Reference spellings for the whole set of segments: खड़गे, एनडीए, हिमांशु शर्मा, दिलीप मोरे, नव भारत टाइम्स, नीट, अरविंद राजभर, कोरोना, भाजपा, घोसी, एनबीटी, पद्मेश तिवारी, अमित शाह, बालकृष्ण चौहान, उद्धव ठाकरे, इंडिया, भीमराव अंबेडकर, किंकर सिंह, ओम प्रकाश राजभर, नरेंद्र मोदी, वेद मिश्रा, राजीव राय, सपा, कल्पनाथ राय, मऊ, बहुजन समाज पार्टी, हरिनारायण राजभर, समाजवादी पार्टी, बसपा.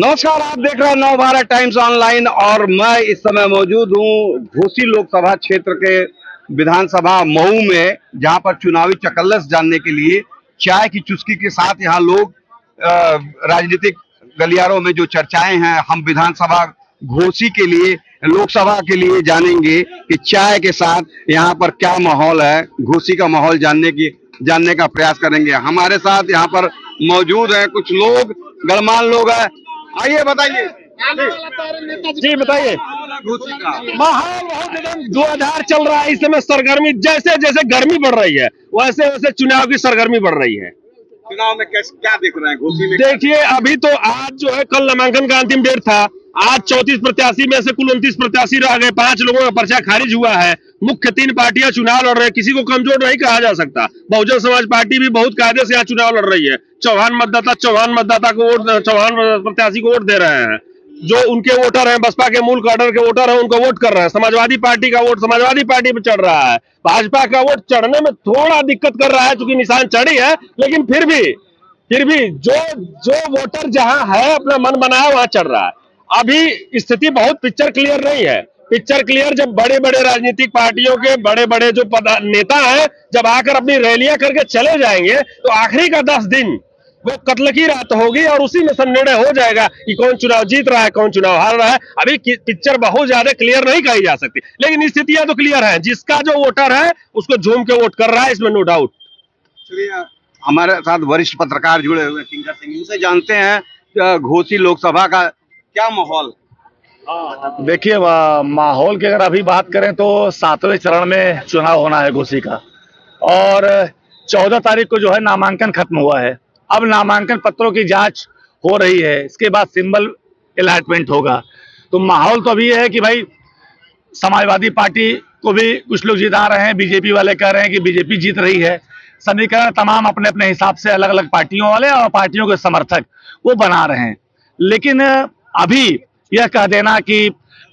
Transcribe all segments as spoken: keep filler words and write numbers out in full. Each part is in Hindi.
नमस्कार, आप देख रहे हैं नव भारत टाइम्स ऑनलाइन और मैं इस समय मौजूद हूं घोसी लोकसभा क्षेत्र के विधानसभा मऊ में, जहां पर चुनावी चकल्लस जानने के लिए चाय की चुस्की के साथ यहां लोग राजनीतिक गलियारों में जो चर्चाएं हैं, हम विधानसभा घोसी के लिए लोकसभा के लिए जानेंगे कि चाय के साथ यहाँ पर क्या माहौल है। घोसी का माहौल जानने की जानने का प्रयास करेंगे। हमारे साथ यहाँ पर मौजूद है कुछ लोग, गणमान्य लोग हैं। आइए बताइए जी, बताइए माहौल। बहुत एकदम दो आधार चल रहा है इस समय। सरगर्मी जैसे जैसे गर्मी बढ़ रही है वैसे वैसे चुनाव की सरगर्मी बढ़ रही है। चुनाव में कैसे क्या देख रहे हैं घोसी में? देखिए, अभी तो आज जो है, कल नामांकन का अंतिम डेट था। आज चौंतीस प्रत्याशी में से कुल उनतीस प्रत्याशी रह गए। पांच लोगों का पर्चा खारिज हुआ है। मुख्य तीन पार्टियां चुनाव लड़ रही है। किसी को कमजोर नहीं कहा जा सकता। बहुजन समाज पार्टी भी बहुत कायदे से यहाँ चुनाव लड़ रही है। चौहान मतदाता चौहान मतदाता को वोट चौहान प्रत्याशी को वोट दे रहे हैं। जो उनके वोटर हैं, बसपा के मूल कैडर के वोटर हैं, उनको वोट कर रहे हैं। समाजवादी पार्टी का वोट समाजवादी पार्टी पर चढ़ रहा है। भाजपा का वोट चढ़ने में थोड़ा दिक्कत कर रहा है, चूंकि निशान चढ़ी है, लेकिन फिर भी फिर भी जो जो वोटर जहाँ है अपना मन बनाया वहां चढ़ रहा है। अभी स्थिति बहुत पिक्चर क्लियर नहीं है। पिक्चर क्लियर जब बड़े बड़े राजनीतिक पार्टियों के बड़े बड़े जो नेता हैं, जब आकर अपनी रैलियां करके चले जाएंगे तो आखिरी का दस दिन वो कत्ल की रात होगी और उसी में निर्णय हो जाएगा कि कौन चुनाव जीत रहा है, कौन चुनाव हार रहा है। अभी पिक्चर बहुत ज्यादा क्लियर नहीं कही जा सकती, लेकिन स्थितियां तो क्लियर है। जिसका जो वोटर है उसको झूम के वोट कर रहा है, इसमें नो डाउट। चलिए, हमारे साथ वरिष्ठ पत्रकार जुड़े हुए किंकर सिंह, उनसे जानते हैं घोसी लोकसभा का क्या माहौल। देखिए, माहौल की अगर अभी बात करें तो सातवें चरण में चुनाव होना है घोसी का, और चौदह तारीख को जो है नामांकन खत्म हुआ है। अब नामांकन पत्रों की जांच हो रही है, इसके बाद सिंबल अलॉटमेंट होगा। तो माहौल तो अभी है कि भाई समाजवादी पार्टी को भी कुछ लोग जिता रहे हैं, बीजेपी वाले कह रहे हैं कि बीजेपी जीत रही है। समीकरण तमाम अपने अपने हिसाब से अलग अलग पार्टियों वाले और पार्टियों के समर्थक वो बना रहे हैं। लेकिन अभी यह कह देना कि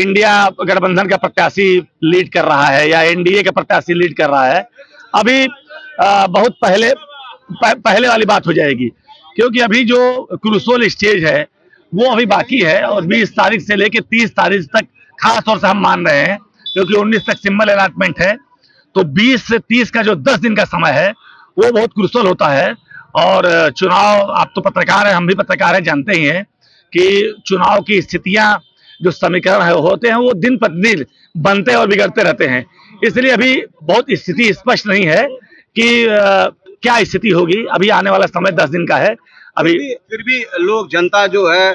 इंडिया गठबंधन का प्रत्याशी लीड कर रहा है या एनडीए का प्रत्याशी लीड कर रहा है, अभी आ, बहुत पहले पह, पहले वाली बात हो जाएगी, क्योंकि अभी जो क्रूशल स्टेज है वो अभी बाकी है। और बीस तारीख से लेकर तीस तारीख तक खास तौर से हम मान रहे हैं, क्योंकि उन्नीस तक सिंबल अलॉटमेंट है। तो बीस से तीस का जो दस दिन का समय है वो बहुत क्रूशल होता है। और चुनाव, आप तो पत्रकार हैं, हम भी पत्रकार हैं, जानते ही हैं कि चुनाव की स्थितियां जो समीकरण है होते हैं वो दिन प्रतिदिन बनते और बिगड़ते रहते हैं। इसलिए अभी बहुत स्थिति स्पष्ट नहीं है कि आ, क्या स्थिति होगी। अभी आने वाला समय दस दिन का है। अभी फिर भी, फिर भी लोग, जनता जो है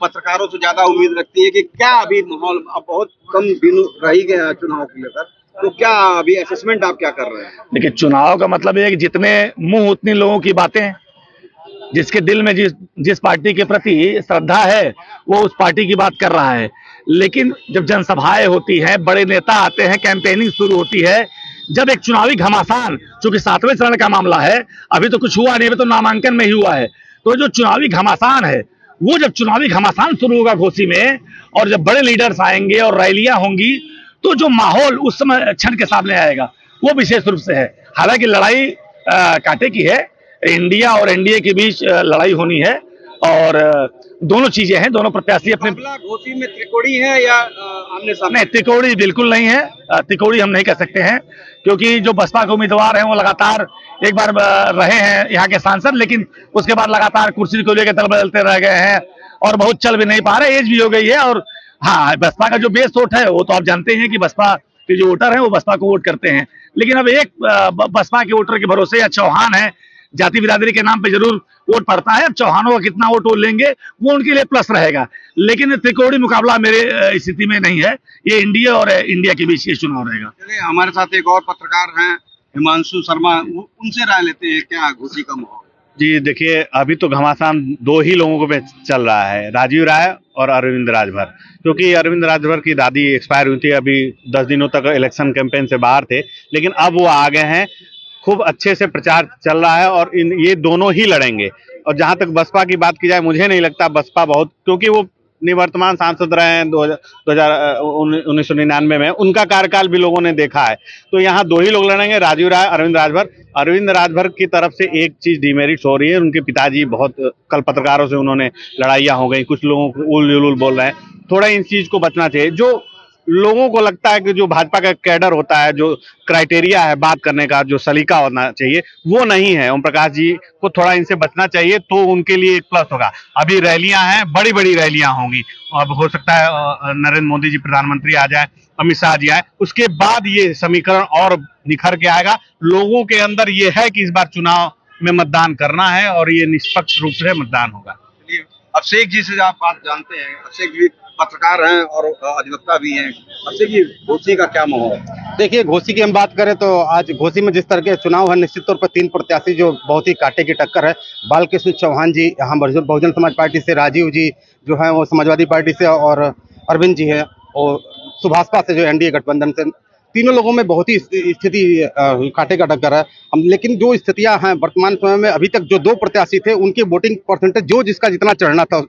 पत्रकारों से ज्यादा उम्मीद रखती है कि क्या अभी माहौल, अब बहुत कम दिन रह गए हैं चुनाव को लेकर, तो क्या अभी असेसमेंट आप क्या कर रहे हैं? देखिए, चुनाव का मतलब है कि जितने मुंह उतनी लोगों की बातें। जिसके दिल में जिस जिस पार्टी के प्रति श्रद्धा है वो उस पार्टी की बात कर रहा है। लेकिन जब जनसभाएं होती हैं, बड़े नेता आते हैं, कैंपेनिंग शुरू होती है, जब एक चुनावी घमासान, चूंकि सातवें चरण का मामला है, अभी तो कुछ हुआ नहीं, अभी तो नामांकन में ही हुआ है, तो जो चुनावी घमासान है वो जब चुनावी घमासान शुरू होगा घोसी में, और जब बड़े लीडर्स आएंगे और रैलियां होंगी, तो जो माहौल उस समय क्षण के सामने आएगा वो विशेष रूप से है। हालांकि लड़ाई कांटे की है, इंडिया और एनडीए के बीच लड़ाई होनी है, और दोनों चीजें हैं, दोनों प्रत्याशी अपने। घोसी में त्रिकोणी है या आमने सामने? त्रिकोणी बिल्कुल नहीं है, त्रिकोणी हम नहीं कह सकते हैं, क्योंकि जो बसपा के उम्मीदवार हैं वो लगातार एक बार रहे हैं यहाँ के सांसद, लेकिन उसके बाद लगातार कुर्सी को लेकर दल बदलते रह गए हैं और बहुत चल भी नहीं पा रहे, एज भी हो गई है। और हाँ, बसपा का जो बेस वोट है वो तो आप जानते हैं कि बसपा के जो वोटर है वो बसपा को वोट करते हैं, लेकिन अब एक बसपा के वोटर के भरोसे या चौहान है, जाति बिरादरी के नाम पे जरूर वोट पड़ता है। अब चौहानों का कितना वोट वो लेंगे वो उनके लिए प्लस रहेगा, लेकिन त्रिकोणी मुकाबला मेरे स्थिति में नहीं है। ये इंडिया और इंडिया के बीच ये चुनाव रहेगा। हमारे साथ एक और पत्रकार हैं हिमांशु शर्मा, उनसे राय लेते हैं क्या घोसी का माहौल। जी देखिए, अभी तो घमासान दो ही लोगों पे चल रहा है, राजीव राय और अरविंद राजभर, क्योंकि अरविंद राजभर की दादी एक्सपायर हुई थी, अभी दस दिनों तक इलेक्शन कैंपेन से बाहर थे, लेकिन अब वो आ गए हैं। खूब अच्छे से प्रचार चल रहा है और इन ये दोनों ही लड़ेंगे। और जहां तक बसपा की बात की जाए, मुझे नहीं लगता बसपा बहुत, क्योंकि वो निवर्तमान सांसद रहे हैं दो हजार उन्नीस सौ निन्यानवे में, उनका कार्यकाल भी लोगों ने देखा है। तो यहाँ दो ही लोग लड़ेंगे, राजीव राय, अरविंद राजभर। अरविंद राजभर की तरफ से एक चीज डिमेरिट्स हो रही है, उनके पिताजी बहुत कल पत्रकारों से उन्होंने लड़ाइयाँ हो गई, कुछ लोगों को उल उल बोल रहे हैं। थोड़ा इन चीज को बचना चाहिए। जो लोगों को लगता है कि जो भाजपा का कैडर होता है, जो क्राइटेरिया है बात करने का, जो सलीका होना चाहिए, वो नहीं है। ओम प्रकाश जी को थोड़ा इनसे बचना चाहिए, तो उनके लिए एक प्लस होगा। अभी रैलियां हैं, बड़ी बड़ी रैलियां होंगी, अब हो सकता है नरेंद्र मोदी जी प्रधानमंत्री आ जाए, अमित शाह जी आए, उसके बाद ये समीकरण और निखर के आएगा। लोगों के अंदर ये है कि इस बार चुनाव में मतदान करना है और ये निष्पक्ष रूप से मतदान होगा। अभिषेक जी से आप बात जानते हैं, अभिषेक जी पत्रकार हैं और अधिवक्ता भी हैं, अभिषेक जी घोसी का क्या माहौल है? देखिए, घोसी की हम बात करें तो आज घोसी में जिस तरह के चुनाव है, निश्चित तौर पर तीन प्रत्याशी जो बहुत ही कांटे की टक्कर है। बालकृष्ण चौहान जी यहाँ बहुजन समाज पार्टी से, राजीव जी जो है वो समाजवादी पार्टी से, और अरविंद जी है और सुभाषपा से जो एनडीए गठबंधन से, तीनों लोगों में बहुत ही स्थिति कांटे का टक्कर है। हम लेकिन जो स्थितियां हैं वर्तमान समय में, अभी तक जो दो प्रत्याशी थे उनकी वोटिंग परसेंटेज जो जिसका जितना चढ़ना था,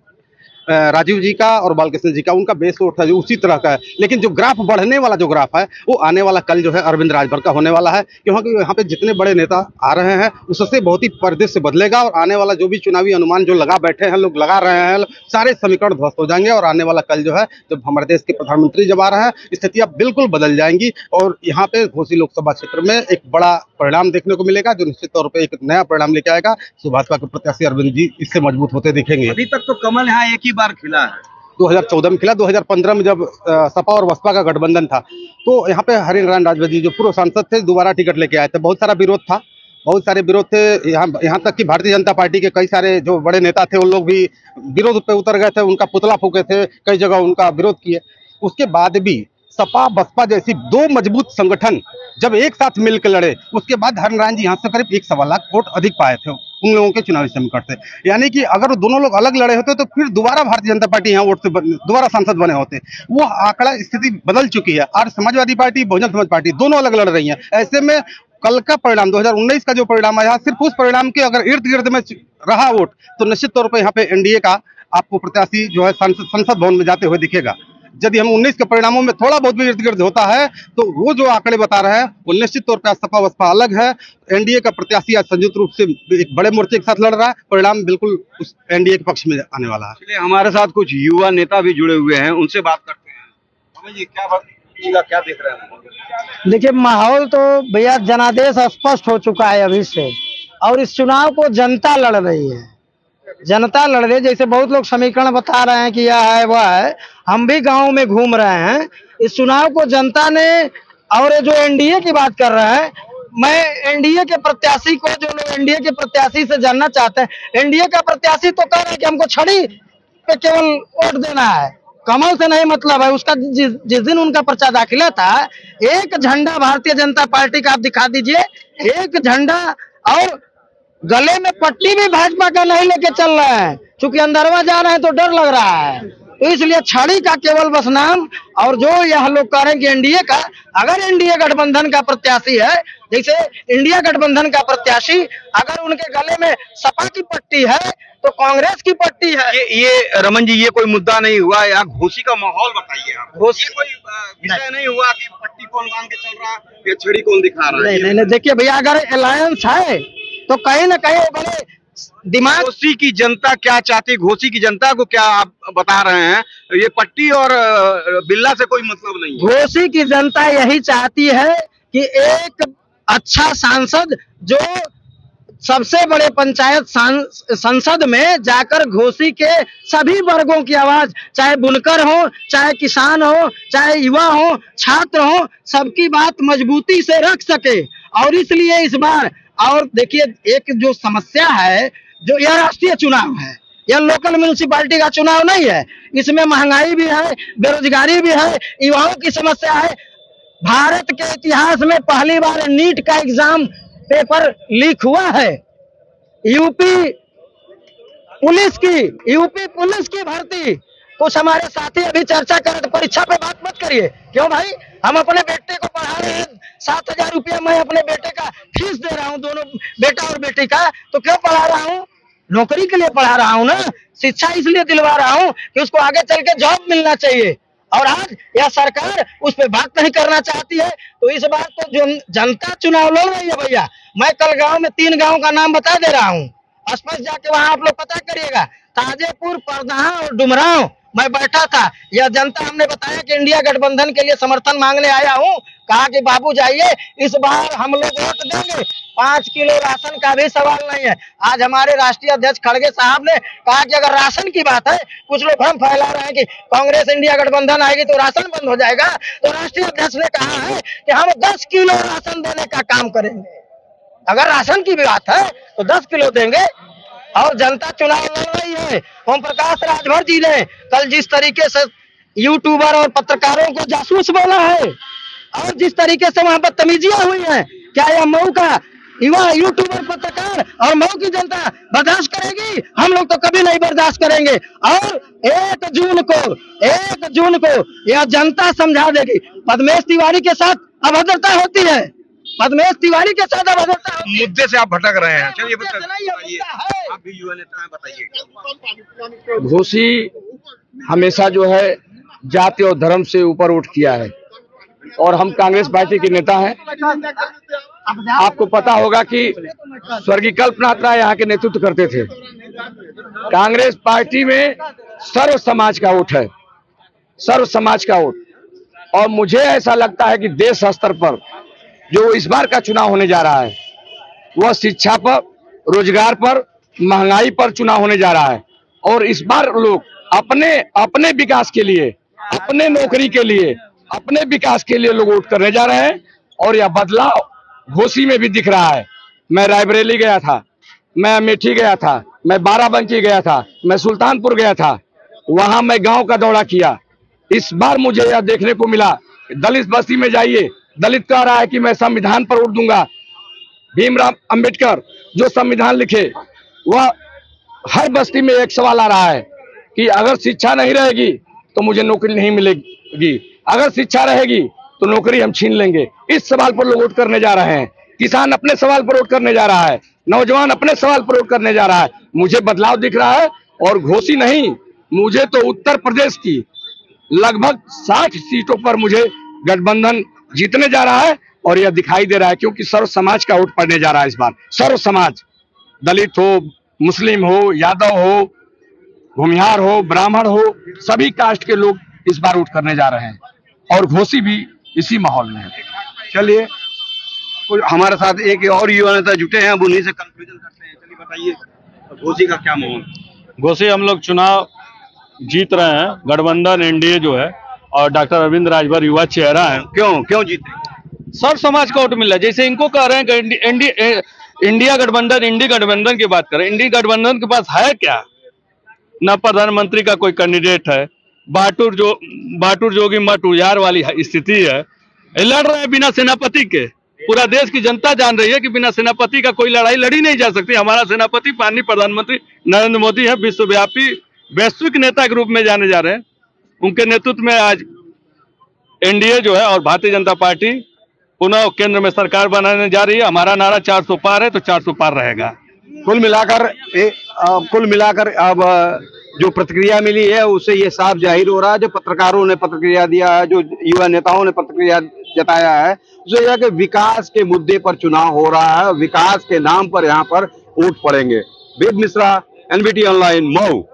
राजीव जी का और बालकृष्ण जी का, उनका बेस वोट था जो उसी तरह का है। लेकिन जो ग्राफ बढ़ने वाला जो ग्राफ है वो आने वाला कल जो है अरविंद राजभर का होने वाला है, क्योंकि यहाँ पे जितने बड़े नेता आ रहे हैं उससे बहुत ही परिदृश्य बदलेगा और आने वाला जो भी चुनावी अनुमान जो लगा बैठे हैं लोग लगा रहे हैं, सारे समीकरण ध्वस्त हो जाएंगे। और आने वाला कल जो है जब हमारे देश के प्रधानमंत्री जब आ रहे हैं, स्थितियाँ बिल्कुल बदल जाएंगी और यहाँ पे घोसी लोकसभा क्षेत्र में एक बड़ा परिणाम देखने को मिलेगा, जो निश्चित तौर पर एक नया परिणाम लेके आएगा। भाजपा के प्रत्याशी अरविंद जी इससे मजबूत होते दिखेंगे। अभी तक तो कमल यहाँ एक ही बार खिला है, दो हजार चौदह में खिला, दो हजार पंद्रह में जब सपा और बसपा का गठबंधन था तो यहाँ पे हरिनारायण राजभर जी जो पूर्व सांसद थे दोबारा टिकट लेके आए थे। बहुत सारा विरोध था, बहुत सारे विरोध थे, यहाँ यहाँ तक कि भारतीय जनता पार्टी के कई सारे जो बड़े नेता थे उन लोग भी विरोध पे उतर गए थे, उनका पुतला फूके थे, कई जगह उनका विरोध किए। उसके बाद भी सपा बसपा जैसी दो मजबूत संगठन जब एक साथ मिलकर लड़े, उसके बाद हरिनारायण जी यहाँ से करीब एक सवा लाख वोट अधिक पाए थे उन लोगों के चुनावी समीकरण से। यानी कि अगर दोनों लोग अलग लड़े होते तो फिर दोबारा भारतीय जनता पार्टी यहाँ वोट से दोबारा सांसद बने होते। वो आंकड़ा स्थिति बदल चुकी है और समाजवादी पार्टी बहुजन समाज पार्टी दोनों अलग लड़ रही हैं। ऐसे में कल का परिणाम दो हजार उन्नीस का जो परिणाम आया, सिर्फ उस परिणाम के अगर इर्द गिर्द में रहा वोट तो निश्चित तौर पर यहाँ पे एनडीए का आपको प्रत्याशी जो है संसद भवन में जाते हुए दिखेगा। यदि हम उन्नीस के परिणामों में थोड़ा बहुत भी इर्द गिर्द होता है तो वो जो आंकड़े बता रहे हैं वो निश्चित तौर पर सपा बसपा अलग है, एनडीए का प्रत्याशी आज संयुक्त रूप से एक बड़े मोर्चे के साथ लड़ रहा है, परिणाम बिल्कुल उस एनडीए के पक्ष में आने वाला है। इसलिए हमारे साथ कुछ युवा नेता भी जुड़े हुए हैं, उनसे बात करते हैं। हमें ये क्या बात क्या देख रहे हैं? देखिए, माहौल तो भैया जनादेश स्पष्ट हो चुका है अभी से, और इस चुनाव को जनता लड़ रही है, जनता लड़ रही है। जैसे बहुत लोग समीकरण बता रहे हैं कि यह है वह है, हम भी गांव में घूम रहे हैं। इस चुनाव को जनता ने, और जो एनडीए की बात कर रहे हैं, मैं एनडीए के प्रत्याशी को, जो लोग एनडीए के प्रत्याशी से जानना चाहते हैं, एनडीए का प्रत्याशी तो कह रहे हैं कि हमको छड़ी पे केवल वोट देना है, कमल से नहीं मतलब है उसका। जिस जिस दिन उनका पर्चा दाखिला था, एक झंडा भारतीय जनता पार्टी का आप दिखा दीजिए, एक झंडा, और गले में पट्टी भी भाजपा का नहीं लेके चल रहे हैं, क्योंकि अंदरवा जा रहे हैं तो डर लग रहा है। तो इसलिए छड़ी का केवल बस नाम, और जो यह लोग कह रहे हैं कि एनडीए का, अगर एनडीए गठबंधन का प्रत्याशी है, जैसे इंडिया गठबंधन का प्रत्याशी, अगर उनके गले में सपा की पट्टी है तो कांग्रेस की पट्टी है। ये, ये रमन जी, ये कोई मुद्दा नहीं हुआ। यहाँ घोसी का माहौल बताइए आप। घोसी कोई विषय नहीं हुआ कि पट्टी कौन बांध के चल रहा है या छड़ी कौन दिखा रहा है। नहीं, देखिए भैया, अगर अलायंस है तो कहीं ना कहीं बड़े दिमाग। घोसी की जनता क्या चाहती, घोसी की जनता को क्या आप बता रहे हैं? ये पट्टी और बिल्ला से कोई मतलब नहीं। घोसी की जनता यही चाहती है कि एक अच्छा सांसद जो सबसे बड़े पंचायत संसद में जाकर घोसी के सभी वर्गों की आवाज, चाहे बुनकर हो, चाहे किसान हो, चाहे युवा हो, छात्र हो, सबकी बात मजबूती से रख सके। और इसलिए इस बार, और देखिए, एक जो समस्या है, जो यह राष्ट्रीय चुनाव है, यह लोकल म्यूनिसिपालिटी का चुनाव नहीं है, इसमें महंगाई भी है, बेरोजगारी भी है, युवाओं की समस्या है। भारत के इतिहास में पहली बार नीट का एग्जाम पेपर लीक हुआ है। यूपी पुलिस की यूपी पुलिस की भर्ती, कुछ हमारे साथी अभी चर्चा कर रहे थे, परीक्षा पे बात मत करिए। क्यों भाई, हम अपने बेटे को पढ़ा रहे हैं, सात हजार रुपया मैं अपने बेटे का फीस दे रहा हूँ, दोनों बेटा और बेटी का, तो क्यों पढ़ा रहा हूँ? नौकरी के लिए पढ़ा रहा हूँ ना, शिक्षा इसलिए दिलवा रहा हूँ कि उसको आगे चल के जॉब मिलना चाहिए। और आज यह सरकार उस पर बात नहीं करना चाहती है, तो इस बार तो जो जनता चुनाव लड़ रही है भैया, मैं कल गांव में तीन गांव का नाम बता दे रहा हूँ, स्पष्ट जाके वहाँ आप लोग पता करिएगा, ताजेपुर, परदहा और डुमरांव मैं बैठा था। यह जनता, हमने बताया कि इंडिया गठबंधन के लिए समर्थन मांगने आया हूँ, कहा कि बाबू जाइए, इस बार हम लोग वोट देंगे, पाँच किलो राशन का भी सवाल नहीं है। आज हमारे राष्ट्रीय अध्यक्ष खड़गे साहब ने कहा कि अगर राशन की बात है, कुछ लोग भ्रम फैला रहे हैं कि कांग्रेस इंडिया गठबंधन आएगी तो राशन बंद हो जाएगा, तो राष्ट्रीय अध्यक्ष ने कहा है कि हम दस किलो राशन देने का काम करेंगे। अगर राशन की बात है तो दस किलो देंगे। और जनता चुनाव लड़ रही है। ओम प्रकाश राजभर जी ने कल जिस तरीके से यूट्यूबर और पत्रकारों को जासूस बोला है, और जिस तरीके से वहाँ बदतमीजियाँ हुई है, क्या यह मऊ का युवा यूट्यूबर, पत्रकार और मऊ की जनता बर्दाश्त करेगी? हम लोग तो कभी नहीं बर्दाश्त करेंगे। और एक जून को एक जून को यह जनता समझा देगी। पद्मेश तिवारी के साथ अभद्रता होती है, पद्मेश तिवारी के साथ अभद्रता होती है। मुद्दे से आप भटक रहे हैं। चलिए बताइए, आप भी युवा नेता हैं, बताइए। घोसी हमेशा जो है जाति और धर्म से ऊपर उठ किया है, और हम कांग्रेस पार्टी के नेता हैं। आपको पता होगा कि स्वर्गीय कल्पनाथ राय यहाँ के नेतृत्व करते थे। कांग्रेस पार्टी में सर्व समाज का वोट है, सर्व समाज का वोट। और मुझे ऐसा लगता है कि देश स्तर पर जो इस बार का चुनाव होने जा रहा है, वह शिक्षा पर, रोजगार पर, महंगाई पर चुनाव होने जा रहा है। और इस बार लोग अपने अपने विकास के लिए, अपने नौकरी के लिए, अपने विकास के लिए लोग वोट करने जा रहे हैं। और यह बदलाव घोसी में भी दिख रहा है। मैं रायबरेली गया था, मैं अमेठी गया था, मैं बाराबंकी गया था, मैं सुल्तानपुर गया था, वहां मैं गांव का दौरा किया। इस बार मुझे यह देखने को मिला, दलित बस्ती में जाइए, दलित कह रहा है कि मैं संविधान पर वोट दूंगा। भीमराव अंबेडकर जो संविधान लिखे, वह हर बस्ती में एक सवाल आ रहा है कि अगर शिक्षा नहीं रहेगी तो मुझे नौकरी नहीं मिलेगी, अगर शिक्षा रहेगी तो नौकरी हम छीन लेंगे। इस सवाल पर लोग वोट करने जा रहे हैं। किसान अपने सवाल पर वोट करने जा रहा है, नौजवान अपने सवाल पर वोट करने जा रहा है। मुझे बदलाव दिख रहा है। और घोसी नहीं, मुझे तो उत्तर प्रदेश की लगभग साठ सीटों पर मुझे गठबंधन जीतने जा रहा है, और यह दिखाई दे रहा है, क्योंकि सर्व समाज का वोट पड़ने जा रहा है इस बार। सर्व समाज, दलित हो, मुस्लिम हो, यादव हो, भूमिहार हो, ब्राह्मण हो, सभी कास्ट के लोग इस बार वोट करने जा रहे हैं। और घोसी भी इसी माहौल में है। चलिए, हमारे साथ एक और युवा नेता जुटे हैं, अब उन्हीं से कंक्लूजन करते हैं। चलिए बताइए, घोसी का क्या माहौल? घोसी हम लोग चुनाव जीत रहे हैं, गठबंधन एनडीए जो है, और डॉक्टर अरविंद राजभर युवा चेहरा है। क्यों क्यों जीते? सर्व समाज का वोट मिला। जैसे इनको कह रहे हैं कि इंडिया गठबंधन, इंडी गठबंधन की बात करें, इंडी गठबंधन के पास है क्या? न प्रधानमंत्री का कोई कैंडिडेट है, बाटूर जो बाटूर जोगी मटूजार वाली स्थिति है। लड़ रहे हैं बिना सेनापति के। पूरा देश की जनता जान रही है कि बिना सेनापति का कोई लड़ाई लड़ी नहीं जा सकती। हमारा सेनापति माननीय प्रधानमंत्री नरेंद्र मोदी है, विश्वव्यापी वैश्विक नेता के रूप में जाने जा रहे हैं। उनके नेतृत्व में आज एनडीए जो है और भारतीय जनता पार्टी पुनः केंद्र में सरकार बनाने जा रही है। हमारा नारा चार सौ पार है, तो चार सौ पार रहेगा। कुल मिलाकर कुल मिलाकर अब जो प्रतिक्रिया मिली है, उससे ये साफ जाहिर हो रहा है, जो पत्रकारों ने प्रतिक्रिया दिया है, जो युवा नेताओं ने प्रतिक्रिया जताया है, उससे यह कि विकास के मुद्दे पर चुनाव हो रहा है, विकास के नाम पर यहाँ पर वोट पड़ेंगे। वेद मिश्रा, एनबीटी online, मऊ।